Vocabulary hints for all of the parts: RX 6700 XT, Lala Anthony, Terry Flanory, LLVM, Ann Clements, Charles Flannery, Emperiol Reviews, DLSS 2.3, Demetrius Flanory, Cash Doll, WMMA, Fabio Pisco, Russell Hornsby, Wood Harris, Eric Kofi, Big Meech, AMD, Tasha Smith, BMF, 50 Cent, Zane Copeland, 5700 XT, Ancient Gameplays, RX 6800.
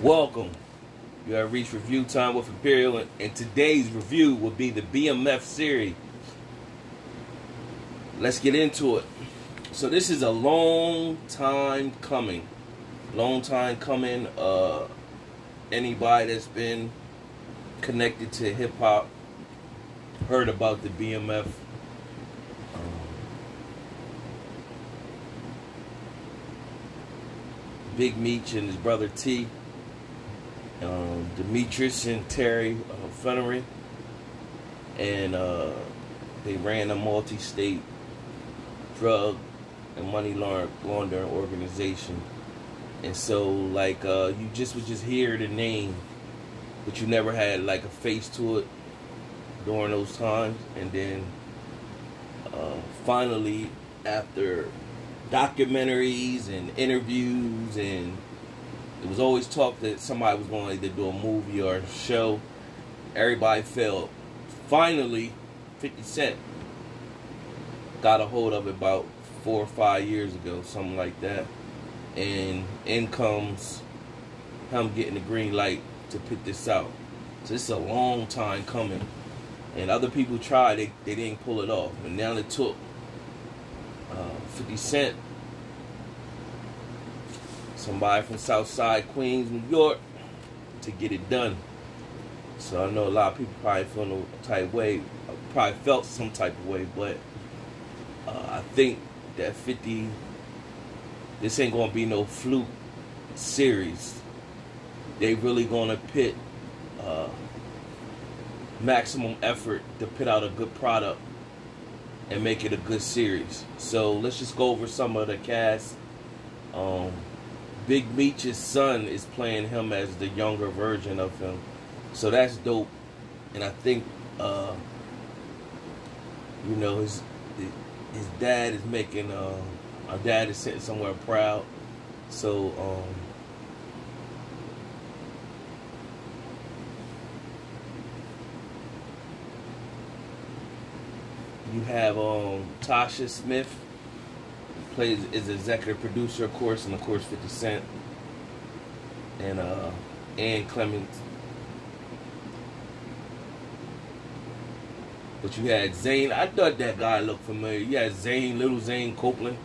Welcome. You have reached review time with Imperial, and today's review will be the BMF series. Let's get into it. So this is a long time coming. Long time coming. Anybody that's been connected to hip hop heard about the BMF. Big Meech and his brother T. Demetrius and Terry Flanory, and they ran a multi-state drug and money laundering organization. And so, like, you just would just hear the name, but you never had like a face to it during those times. And then finally, after documentaries and interviews, and it was always talk that somebody was going to either do a movie or a show. Everybody failed. Finally, 50 Cent got a hold of it about 4 or 5 years ago, something like that. And in comes him getting the green light to put this out. So this is a long time coming. And other people tried, they didn't pull it off. And now it took 50 Cent, somebody from Southside Queens, New York, to get it done. So I know a lot of people probably feel no type of way, probably felt some type of way, but I think that 50, this ain't gonna be no fluke series. They really gonna pit maximum effort to put out a good product and make it a good series. So let's just go over some of the cast. Big Meech's son is playing him as the younger version of him, so that's dope. And I think you know, his dad is making our dad is sitting somewhere proud. So you have Tasha Smith, who plays is executive producer, of course, and of course 50 Cent, and Ann Clements. But you had Zane. I thought that guy looked familiar. You had Zane, little Zane Copeland.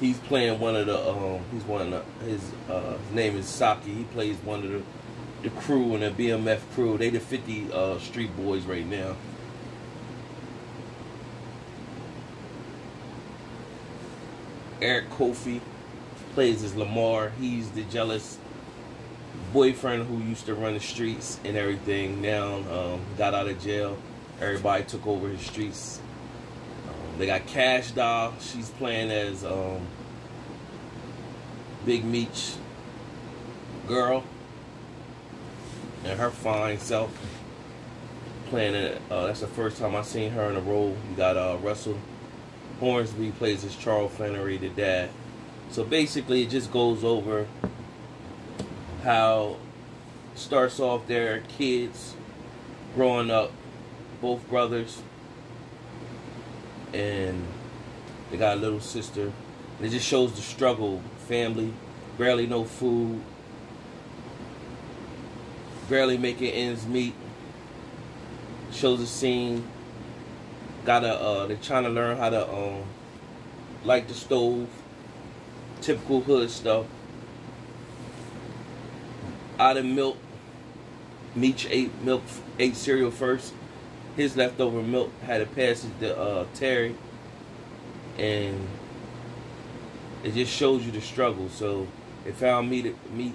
He's playing one of the. He's one of the, his name is Saki. He plays one of the crew in the BMF crew. They the 50 Street Boys right now. Eric Kofi plays as Lamar. He's the jealous boyfriend who used to run the streets and everything. Now got out of jail. Everybody took over his streets. They got Cash Doll. She's playing as Big Meech girl, and her fine self playing it. That's the first time I seen her in a role. You got Russell Hornsby plays as Charles Flannery, the dad. So basically, it just goes over how starts off their kids growing up, both brothers, and they got a little sister. And it just shows the struggle, family, barely no food, barely making ends meet. Shows a scene. They're trying to learn how to light the stove, typical hood stuff. Out of milk, Meech ate cereal first. His leftover milk had a passage to Terry, and it just shows you the struggle. So it found Meech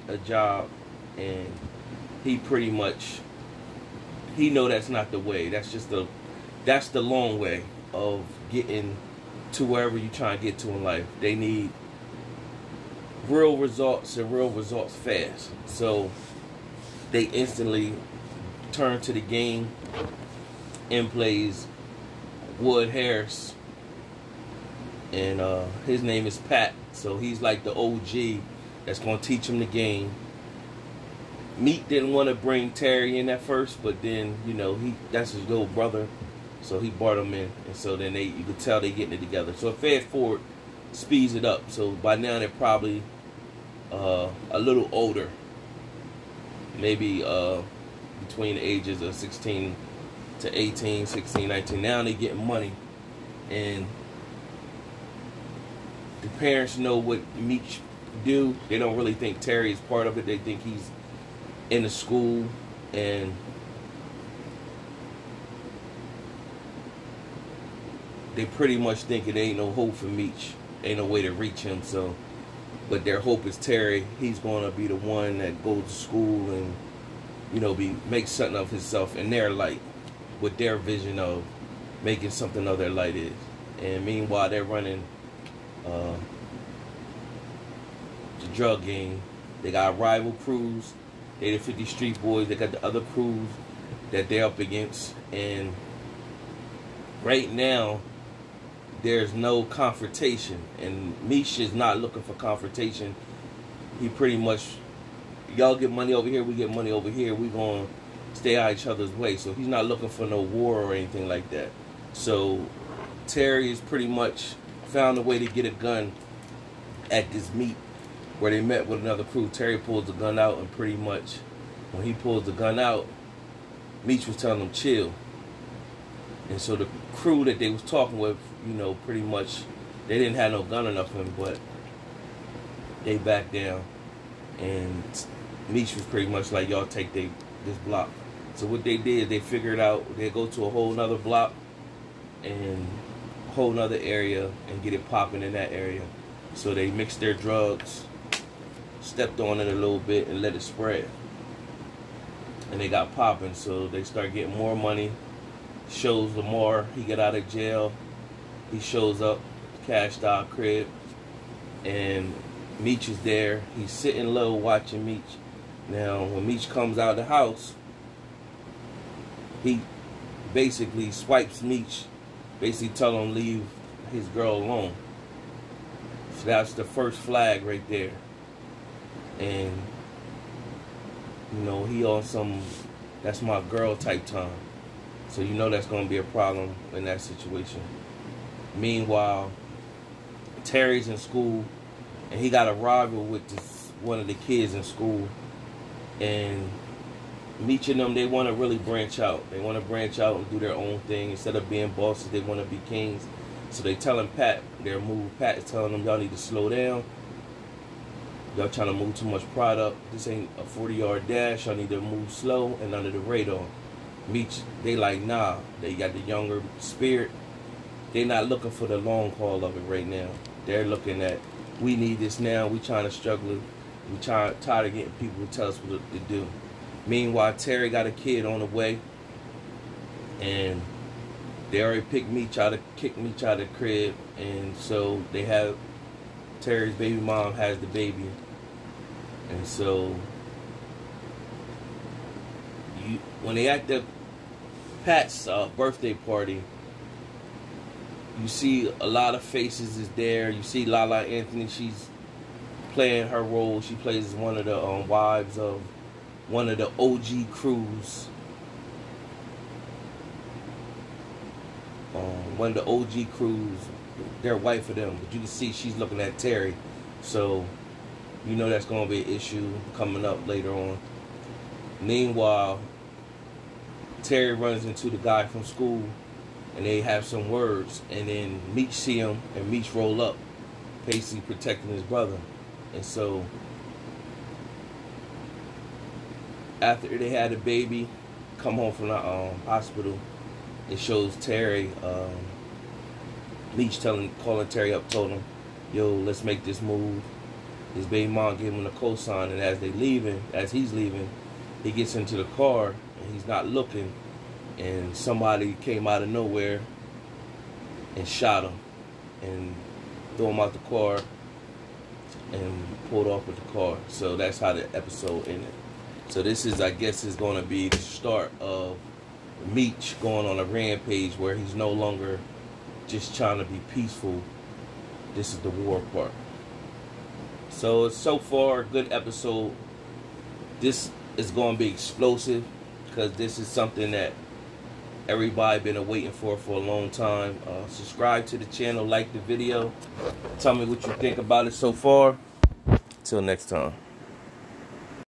a job, and he pretty much know that's not the way. That's just the long way of getting to wherever you're trying to get to in life. They need real results, and real results fast. So they instantly turn to the game and plays Wood Harris. And his name is Pat. So he's like the OG that's going to teach him the game. Meech didn't want to bring Terry in at first, but then, you know, that's his little brother. So he brought them in, and so then you could tell they getting it together. So fast forward, speeds it up. So by now they're probably a little older. maybe between the ages of 16 to 18, 16, 19. Now they're getting money, and the parents know what Meech do. They don't really think Terry is part of it. They think he's in the school, and they pretty much think it ain't no hope for Meech. Ain't no way to reach him, so. But their hope is Terry. He's going to be the one that goes to school and, you know, make something of himself in their light, what their vision of making something of their light is. And meanwhile, they're running the drug game. They got rival crews. They the 50 Street Boys. They got the other crews that they're up against. And right now, there's no confrontation, and Meech is not looking for confrontation. He pretty much, y'all get money over here, we get money over here, we gonna stay out of each other's way. So he's not looking for no war or anything like that. So Terry has pretty much found a way to get a gun at this meet where they met with another crew. Terry pulls the gun out, and pretty much when he pulls the gun out, Meech was telling him chill. And so the crew that they was talking with, you know, pretty much, they didn't have no gun or nothing, but they backed down. And Meech was pretty much like, y'all take this block. So what they did, they figured out, they go to a whole nother block and a whole nother area and get it popping in that area. So they mixed their drugs, stepped on it a little bit and let it spread. And they got popping, so they start getting more money. Shows Lamar, he got out of jail. He shows up, Cash Doll crib, and Meech is there. He's sitting low watching Meech. Now, when Meech comes out of the house, he basically swipes Meech, basically tell him leave his girl alone. So that's the first flag right there. And, you know, he on some, that's my girl type time. So you know that's going to be a problem in that situation. Meanwhile, Terry's in school, and he got a rival with one of the kids in school. And Meech and them, they want to really branch out. They want to branch out and do their own thing. Instead of being bosses, they want to be kings. So they telling Pat, their move, Pat is telling them, y'all need to slow down. Y'all trying to move too much product. This ain't a 40-yard dash. Y'all need to move slow and under the radar. Meech, they like, nah, they got the younger spirit. They're not looking for the long haul of it right now. They're looking at, we need this now. We trying to struggle. We tired of getting people to tell us what to do. Meanwhile, Terry got a kid on the way, and they already kicked Meech out of the crib, and so they have Terry's baby mom has the baby, and so when they at the Pat's birthday party. You see a lot of faces is there. You see Lala Anthony. She's playing her role. She plays one of the wives of one of the OG crews. One of the OG crews, their wife of them. But you can see she's looking at Terry. So, you know that's going to be an issue coming up later on. Meanwhile, Terry runs into the guy from school, and they have some words, and then Meech see him, and Meech roll up, basically protecting his brother. And so after they had a baby, come home from the hospital, it shows Terry, Meech calling Terry up, told him, yo, let's make this move. His baby mom gave him a cosign, and as he's leaving, he gets into the car, and he's not looking. And somebody came out of nowhere and shot him and threw him out the car and pulled off with the car. So that's how the episode ended. So this is, I guess, is going to be the start of Meech going on a rampage where he's no longer just trying to be peaceful. This is the war part. So far, good episode. This is going to be explosive, because this is something that everybody been waiting for a long time. Subscribe to the channel, like the video. Tell me what you think about it so far. Till next time.